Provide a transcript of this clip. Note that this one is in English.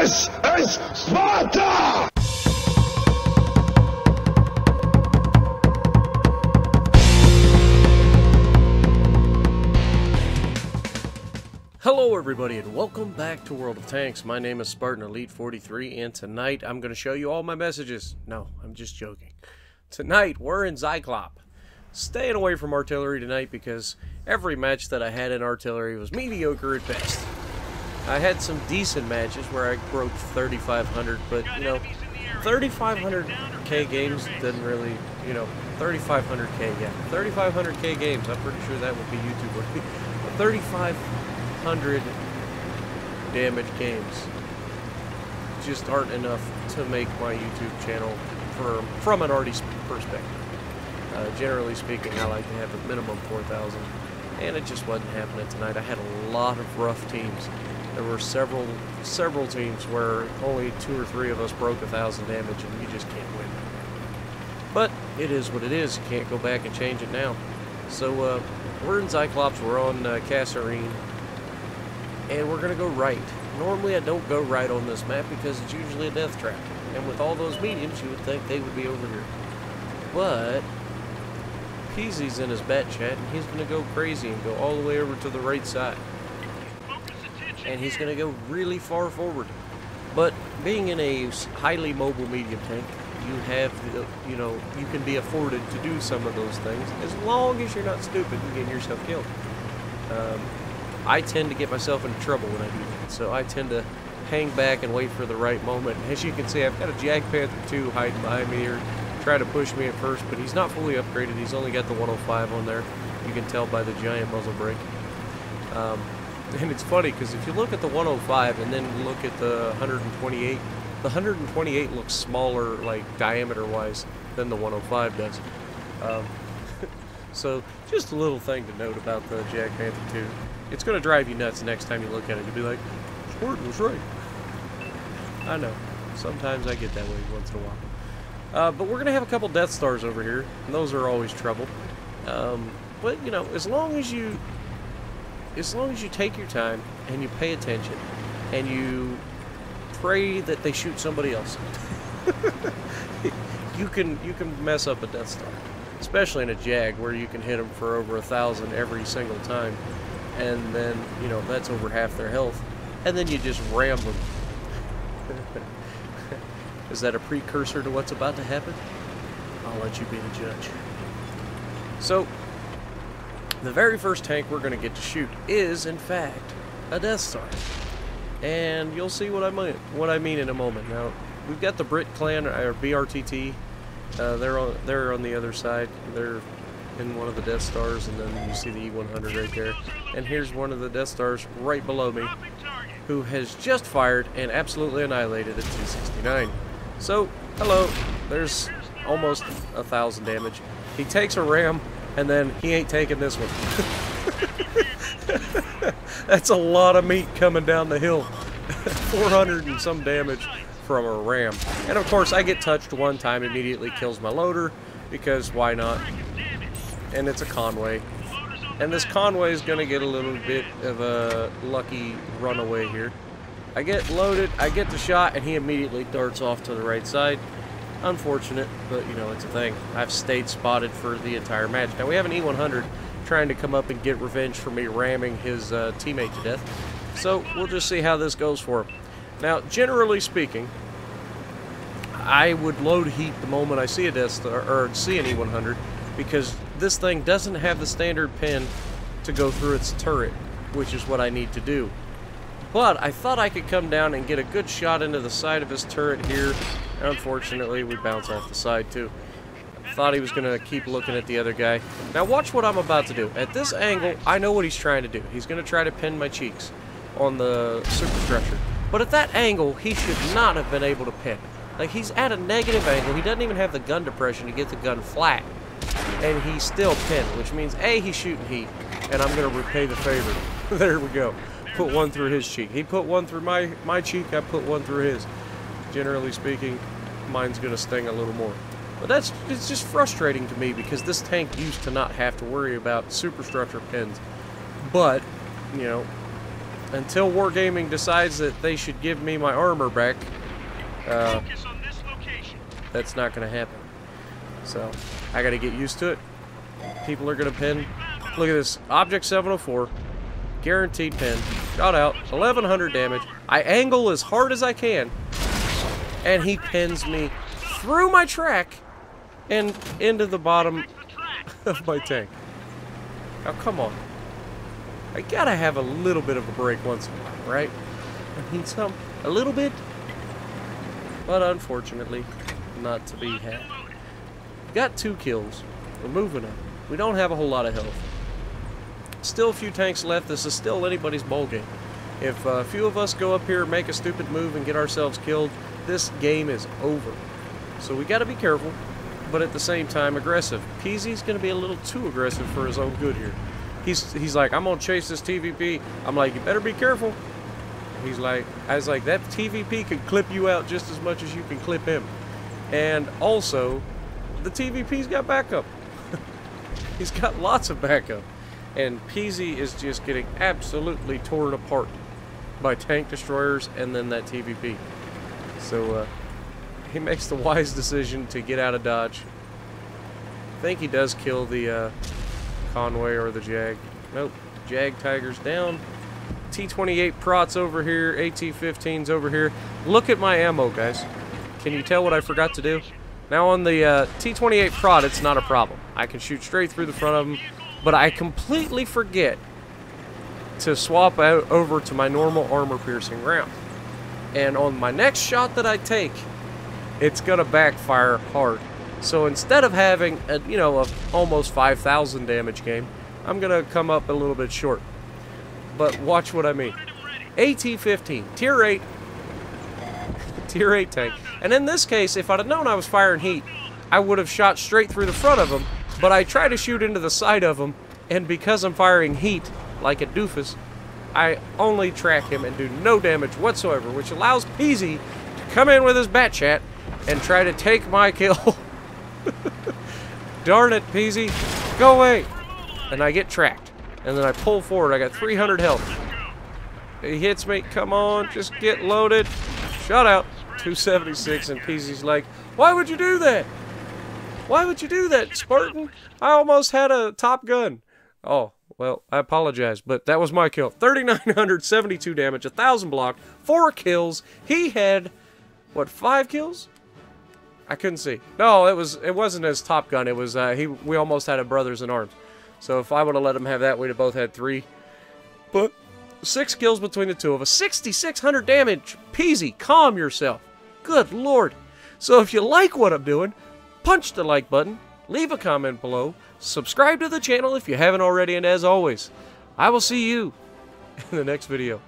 This is Sparta! Hello everybody and welcome back to World of Tanks. My name is Spartan Elite 43 and tonight I'm going to show you all my messages. No, I'm just joking. Tonight we're in Cyclops. Staying away from artillery tonight because every match that I had in artillery was mediocre at best. I had some decent matches where I broke 3,500, but, you know, 3,500k games didn't really, you know, 3,500k, yeah. 3,500k games, I'm pretty sure that would be YouTube worthy. 3,500 damage games just aren't enough to make my YouTube channel from an artist perspective. Generally speaking, I like to have a minimum 4,000, and it just wasn't happening tonight. I had a lot of rough teams. There were several teams where only 2 or 3 of us broke 1,000 damage, and you just can't win. But it is what it is. You can't go back and change it now. So we're in Zyclops. We're on Casserine, and we're gonna go right. Normally I don't go right on this map because it's usually a death trap, and with all those mediums, you would think they would be over here. But Peezy's in his bat chat, and he's gonna go crazy and go all the way over to the right side. And he's going to go really far forward. But being in a highly mobile medium tank, you have, you know, you can be afforded to do some of those things as long as you're not stupid and getting yourself killed. I tend to get myself into trouble when I do that, so I tend to hang back and wait for the right moment. As you can see, I've got a Jagpanther II hiding behind me here, trying to push me at first, but he's not fully upgraded. He's only got the 105 on there. You can tell by the giant muzzle brake. And it's funny because if you look at the 105 and then look at the 128, the 128 looks smaller, like diameter-wise, than the 105 does. So just a little thing to note about the Jagpanther II. It's going to drive you nuts the next time you look at it. You'll be like, Spartan was right. I know. Sometimes I get that way once in a while. But we're going to have a couple Death Stars over here, and those are always trouble. But you know, as long as you take your time and you pay attention and you pray that they shoot somebody else, you can mess up a Death Star, especially in a Jag where you can hit them for over 1,000 every single time, and then you know that's over half their health, and then you just ram them. Is that a precursor to what's about to happen? I'll let you be the judge. So the very first tank we're going to get to shoot is, in fact, a Death Star. And you'll see what I mean in a moment. Now, we've got the Brit clan, or BRTT. They're on the other side. They're in one of the Death Stars, and then you see the E-100 right there. And here's one of the Death Stars right below me, who has just fired and absolutely annihilated a T-69. So, hello. There's almost 1,000 damage. He takes a ram, and then he ain't taking this one. That's a lot of meat coming down the hill. 400 and some damage from a ram. And of course I get touched one time, immediately kills my loader, because why not? And it's a Conway. And this Conway is going to get a little bit of a lucky runaway here. I get loaded, I get the shot, and he immediately darts off to the right side. Unfortunate, but you know, it's a thing. I've stayed spotted for the entire match. Now we have an E-100 trying to come up and get revenge for me ramming his teammate to death. So we'll just see how this goes for him. Now, generally speaking, I would load heat the moment I see a Death Star, or see an E-100, because this thing doesn't have the standard pin to go through its turret, which is what I need to do. But I thought I could come down and get a good shot into the side of his turret here. Unfortunately, we bounce off the side, too. I thought he was going to keep looking at the other guy. Now, watch what I'm about to do. At this angle, I know what he's trying to do. He's going to try to pin my cheeks on the superstructure. But at that angle, he should not have been able to pin. Like, he's at a negative angle. He doesn't even have the gun depression to get the gun flat. And he's still pinned, which means, A, he's shooting heat, and I'm going to repay the favor. There we go. Put one through his cheek. He put one through my cheek. I put one through his. Generally speaking, mine's going to sting a little more. But it's just frustrating to me because this tank used to not have to worry about superstructure pins. But, you know, until Wargaming decides that they should give me my armor back, focus on this location. That's not going to happen. So I got to get used to it. People are going to pin. Look at this. Object 704. Guaranteed pin. Shot out. 1,100 damage. I angle as hard as I can. And he pins me through my track and into the bottom of my tank. Now, come on. I got to have a little bit of a break once in a while, right? I need some. A little bit. But unfortunately, not to be had. Got 2 kills. We're moving up. We don't have a whole lot of health. Still a few tanks left. This is still anybody's ball game. If a few of us go up here, make a stupid move, and get ourselves killed, this game is over. So we got to be careful, but at the same time, aggressive. Peezy's going to be a little too aggressive for his own good here. He's like, I'm going to chase this TVP. I'm like, you better be careful. He's like, I was like, that TVP could clip you out just as much as you can clip him. And also, the TVP's got backup. He's got lots of backup. And Peezy is just getting absolutely torn apart by tank destroyers and then that TVP. So he makes the wise decision to get out of dodge. I think he does kill the Conway or the Jag. Nope. Jag Tiger's down. T-28 Prot's over here. AT-15's over here. Look at my ammo, guys. Can you tell what I forgot to do? Now on the T-28 Prot, it's not a problem. I can shoot straight through the front of them, but I completely forget to swap out over to my normal armor-piercing round. And on my next shot that I take, it's gonna backfire hard. So instead of having a, you know, almost 5,000 damage game, I'm gonna come up a little bit short. But watch what I mean. AT-15, tier 8. Tier 8 tank. And in this case, if I'd have known I was firing heat, I would have shot straight through the front of him, but I try to shoot into the side of him, and because I'm firing heat like a doofus, I only track him and do no damage whatsoever, which allows Peezy to come in with his bat chat and try to take my kill. Darn it, Peezy. Go away! And I get tracked. And then I pull forward. I got 300 health. He hits me. Come on, just get loaded. Shot out. 276, and Peezy's like, why would you do that? Why would you do that, Spartan? I almost had a Top Gun. Oh, well, I apologize, but that was my kill. 3,972 damage, 1,000 block, 4 kills. He had, what, 5 kills? I couldn't see. No, it wasn't his Top Gun. It was, we almost had a brothers in arms. So if I would have let him have that, we'd have both had 3. But 6 kills between the two of us. 6,600 damage. Peezy, calm yourself. Good Lord. So if you like what I'm doing, punch the like button, leave a comment below, subscribe to the channel if you haven't already, and as always, I will see you in the next video.